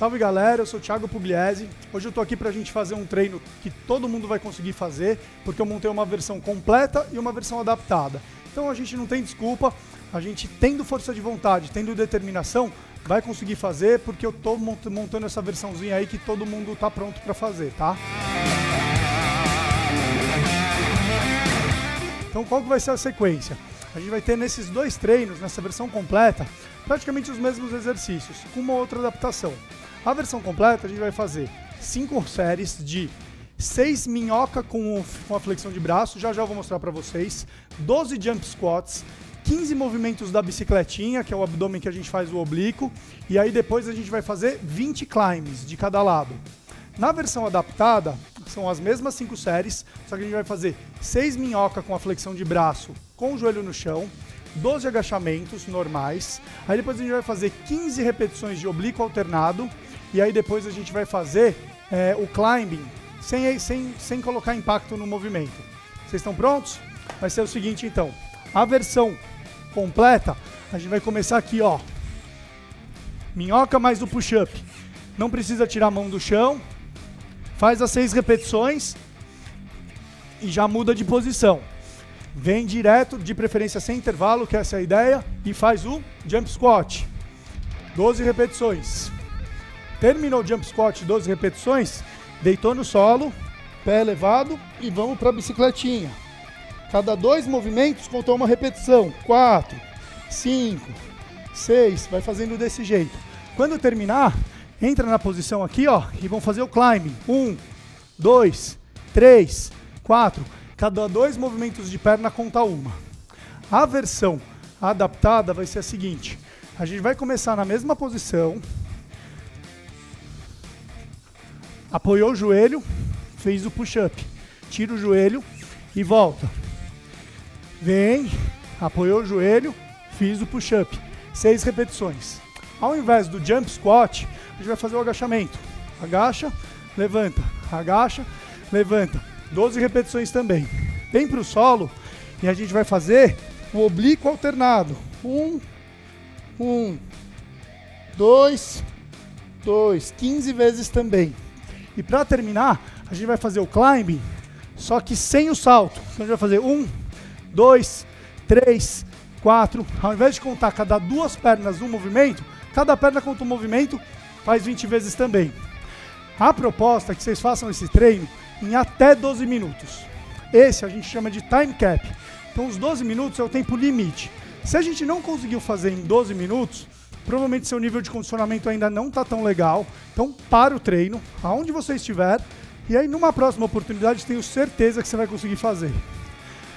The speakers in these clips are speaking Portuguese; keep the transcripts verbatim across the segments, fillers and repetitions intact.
Salve galera, eu sou o Thiago Pugliesi. Hoje eu tô aqui pra gente fazer um treino que todo mundo vai conseguir fazer, porque eu montei uma versão completa e uma versão adaptada. Então a gente não tem desculpa, a gente tendo força de vontade, tendo determinação, vai conseguir fazer, porque eu tô montando essa versãozinha aí que todo mundo tá pronto pra fazer, tá? Então qual que vai ser a sequência? A gente vai ter nesses dois treinos, nessa versão completa, praticamente os mesmos exercícios, com uma outra adaptação. A versão completa a gente vai fazer cinco séries de seis minhoca com a flexão de braço, já já eu vou mostrar para vocês, doze jump squats, quinze movimentos da bicicletinha, que é o abdômen que a gente faz o oblíquo, e aí depois a gente vai fazer vinte climbs de cada lado. Na versão adaptada, são as mesmas cinco séries, só que a gente vai fazer seis minhoca com a flexão de braço com o joelho no chão, doze agachamentos normais, aí depois a gente vai fazer quinze repetições de oblíquo alternado, e aí depois a gente vai fazer é, o climbing sem, sem, sem colocar impacto no movimento. Vocês estão prontos? Vai ser o seguinte então, a versão completa, a gente vai começar aqui ó, minhoca mais o push-up, não precisa tirar a mão do chão, faz as seis repetições e já muda de posição. Vem direto, de preferência sem intervalo, que essa é a ideia, e faz o jump squat. doze repetições. Terminou o jump squat, doze repetições, deitou no solo, pé elevado e vamos para a bicicletinha. Cada dois movimentos contou uma repetição. quatro, cinco, seis, vai fazendo desse jeito. Quando terminar, entra na posição aqui, ó, e vão fazer o climbing. um, dois, três, quatro. Cada dois movimentos de perna conta uma. A versão adaptada vai ser a seguinte. A gente vai começar na mesma posição. Apoiou o joelho, fez o push-up. Tira o joelho e volta. Vem, apoiou o joelho, fiz o push-up. seis repetições. Ao invés do jump squat, a gente vai fazer o agachamento. Agacha, levanta, agacha, levanta. doze repetições também. Vem para o solo e a gente vai fazer o oblíquo alternado. um, um, dois, dois, quinze vezes também. E para terminar, a gente vai fazer o climbing, só que sem o salto. Então a gente vai fazer um, dois, três, quatro. Ao invés de contar cada duas pernas um movimento, cada perna conta um movimento, faz vinte vezes também. A proposta é que vocês façam esse treino em até doze minutos. Esse a gente chama de time cap. Então os doze minutos é o tempo limite. Se a gente não conseguiu fazer em doze minutos, provavelmente seu nível de condicionamento ainda não está tão legal. Então para o treino, aonde você estiver, e aí numa próxima oportunidade tenho certeza que você vai conseguir fazer.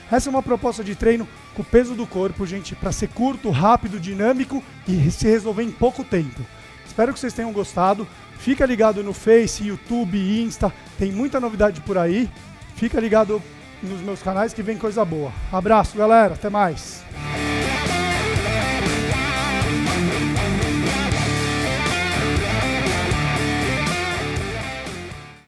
Essa é uma proposta de treino com o peso do corpo, gente, para ser curto, rápido, dinâmico e se resolver em pouco tempo. Espero que vocês tenham gostado. Fica ligado no Face, YouTube, Insta, tem muita novidade por aí. Fica ligado nos meus canais que vem coisa boa. Abraço, galera. Até mais.